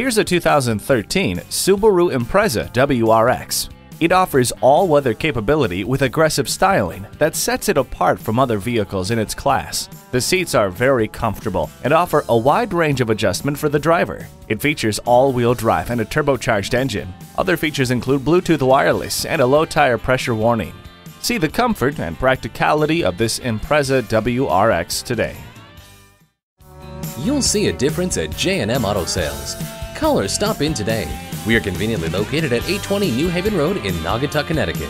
Here's a 2013 Subaru Impreza WRX. It offers all-weather capability with aggressive styling that sets it apart from other vehicles in its class. The seats are very comfortable and offer a wide range of adjustment for the driver. It features all-wheel drive and a turbocharged engine. Other features include Bluetooth wireless and a low tire pressure warning. See the comfort and practicality of this Impreza WRX today. You'll see a difference at J&M Auto Sales. Call or stop in today. We are conveniently located at 820 New Haven Road in Naugatuck, Connecticut.